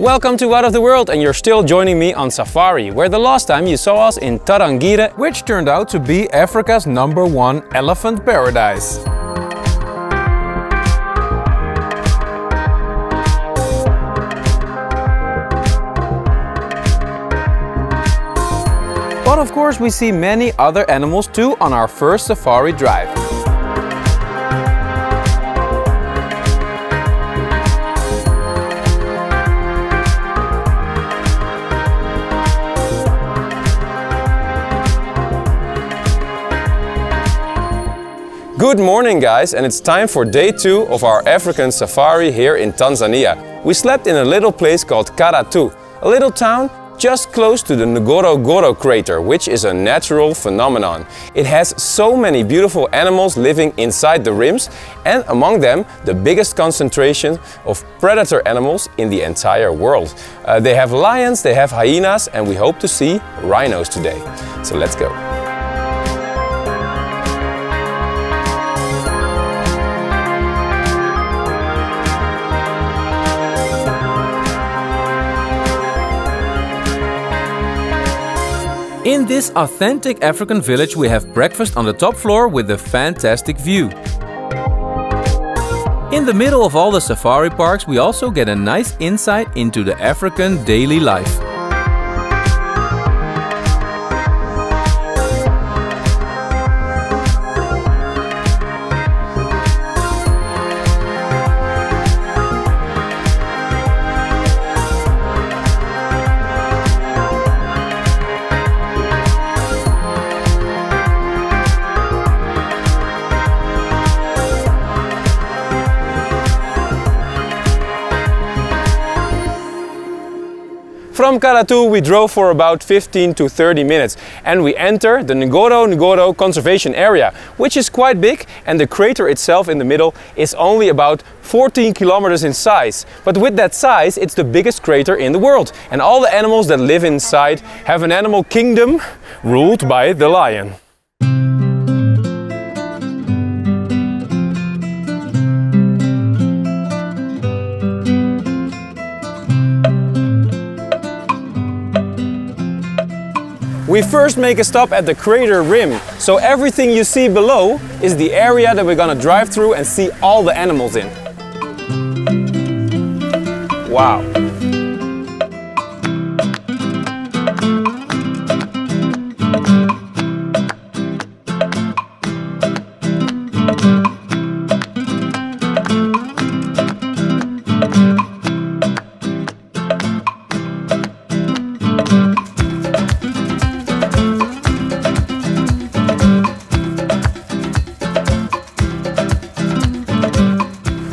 Welcome to Out of the World, and you're still joining me on safari, where the last time you saw us in Tarangire, which turned out to be Africa's #1 elephant paradise. But of course we see many other animals too on our first safari drive. Good morning guys, and it's time for day 2 of our African safari here in Tanzania. We slept in a little place called Karatu, a little town just close to the Ngorongoro crater, which is a natural phenomenon. It has so many beautiful animals living inside the rims, and among them the biggest concentration of predator animals in the entire world. They have lions, they have hyenas, and we hope to see rhinos today. So let's go. In this authentic African village we have breakfast on the top floor with a fantastic view. In the middle of all the safari parks we also get a nice insight into the African daily life. From Karatu we drove for about 15 to 30 minutes and we enter the Ngorongoro conservation area, which is quite big, and the crater itself in the middle is only about 14 kilometers in size. But with that size it's the biggest crater in the world, and all the animals that live inside have an animal kingdom ruled by the lion. We first make a stop at the crater rim, so everything you see below is the area that we're gonna drive through and see all the animals in. Wow!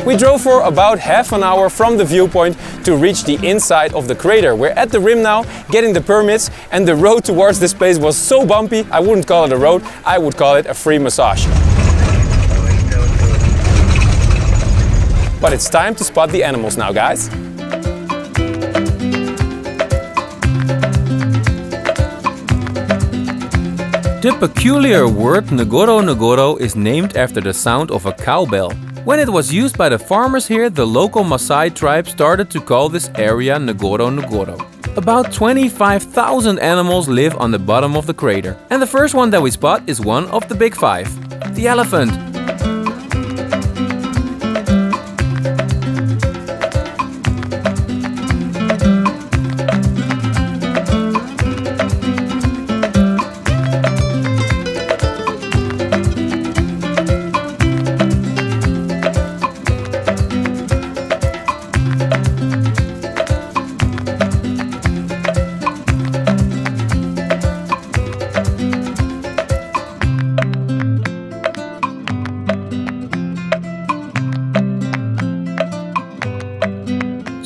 We drove for about half an hour from the viewpoint to reach the inside of the crater. We're at the rim now, getting the permits, and the road towards this place was so bumpy, I wouldn't call it a road, I would call it a free massage. But it's time to spot the animals now, guys. The peculiar word Ngorongoro is named after the sound of a cowbell. When it was used by the farmers here, the local Maasai tribe started to call this area Ngorongoro. About 25,000 animals live on the bottom of the crater. And the first one that we spot is one of the Big Five, the elephant.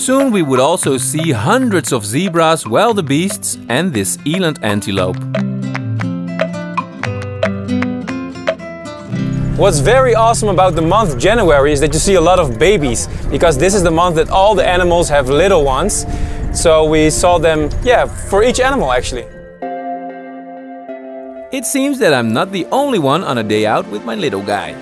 Soon we would also see hundreds of zebras, wildebeests and this eland antelope. What's very awesome about the month January is that you see a lot of babies, because this is the month that all the animals have little ones. So we saw them, for each animal actually. It seems that I'm not the only one on a day out with my little guy.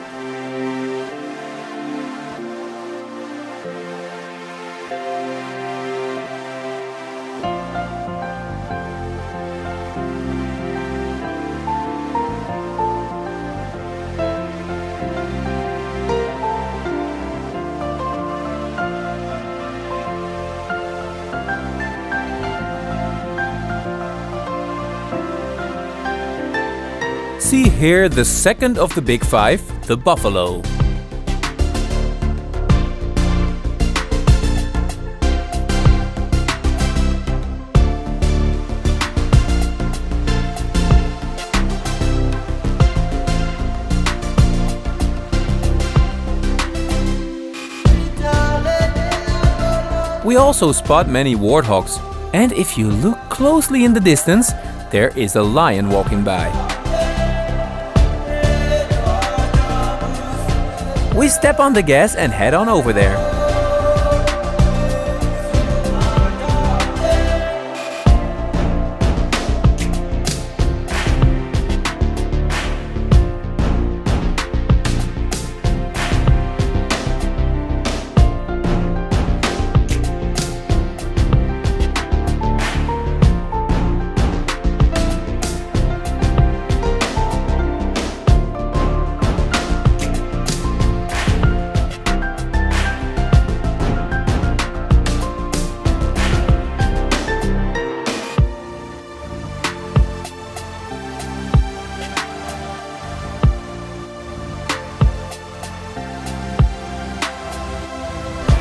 see here the second of the Big Five, the buffalo. We also spot many warthogs, and if you look closely in the distance, there is a lion walking by. We step on the gas and head on over there.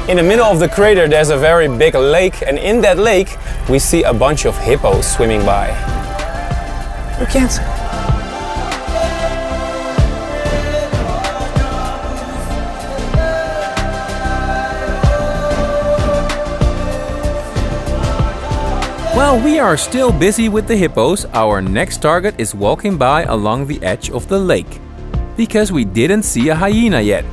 In the middle of the crater there's a very big lake, and in that lake we see a bunch of hippos swimming by. Look at it. While we are still busy with the hippos, our next target is walking by along the edge of the lake, because we didn't see a hyena yet.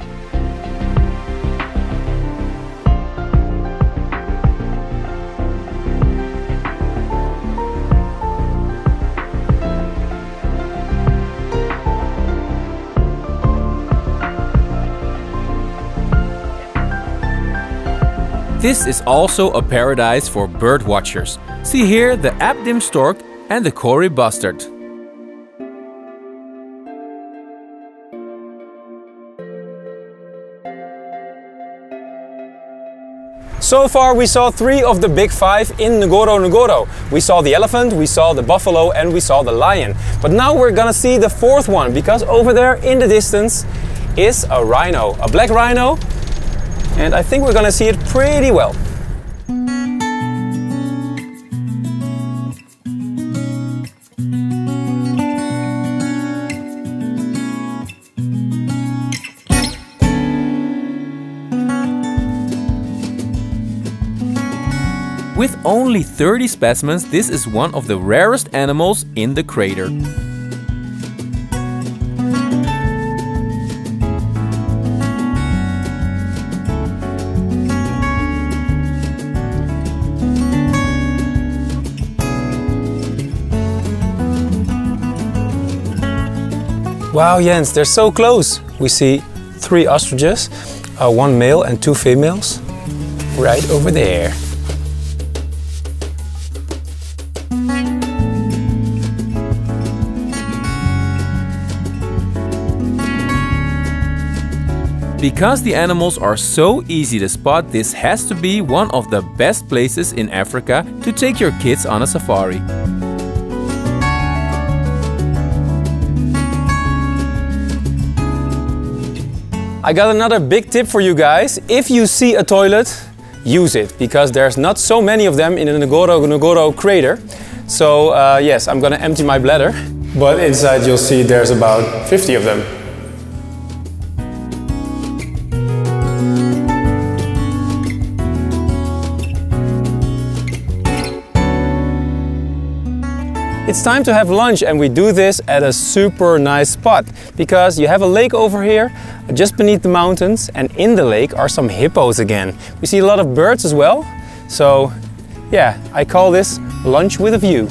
This is also a paradise for bird watchers. See here the Abdim Stork and the Cory Bustard. So far we saw three of the Big Five in Ngorongoro. We saw the elephant, we saw the buffalo, and we saw the lion. But now we're gonna see the fourth one, because over there in the distance is a rhino, a black rhino. And I think we're gonna see it pretty well. With only 30 specimens, this is one of the rarest animals in the crater. Wow, Jens, they're so close. We see three ostriches, one male and two females, right over there. Because the animals are so easy to spot, this has to be one of the best places in Africa to take your kids on a safari. I got another big tip for you guys. If you see a toilet, use it, because there's not so many of them in the Ngorongoro crater. So yes, I'm gonna empty my bladder. But inside you'll see there's about 50 of them. It's time to have lunch, and we do this at a super nice spot, because you have a lake over here just beneath the mountains, and in the lake are some hippos again. We see a lot of birds as well, so yeah, I call this lunch with a view.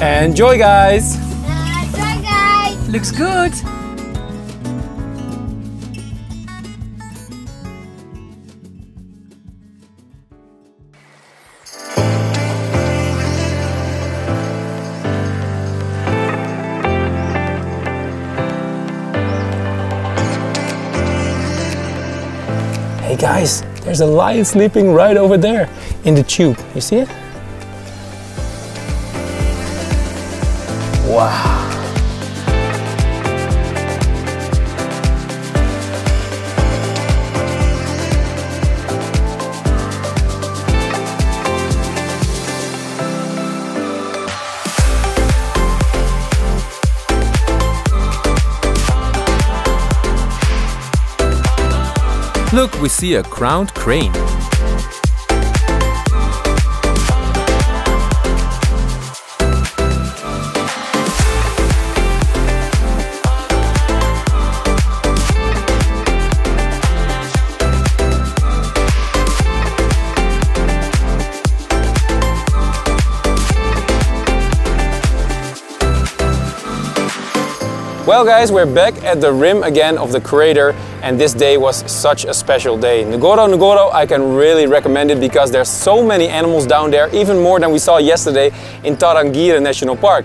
Enjoy, guys! Enjoy, guys! Looks good! Hey guys, there's a lion sleeping right over there in the tube. You see it? Wow. Look, we see a crowned crane. Well guys, we're back at the rim again of the crater, and this day was such a special day. Ngorongoro, I can really recommend it because there's so many animals down there, even more than we saw yesterday in Tarangire National Park.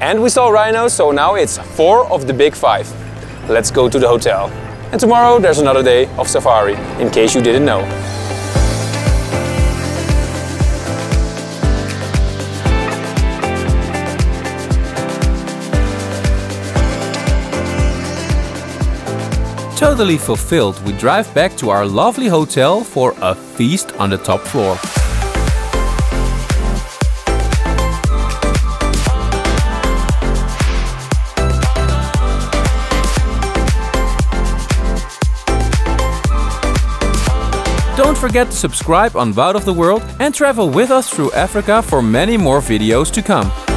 And we saw rhinos, so now it's 4 of the Big Five. Let's go to the hotel. And tomorrow there's another day of safari, in case you didn't know. Totally fulfilled, we drive back to our lovely hotel for a feast on the top floor. Don't forget to subscribe on Out of the World and travel with us through Africa for many more videos to come.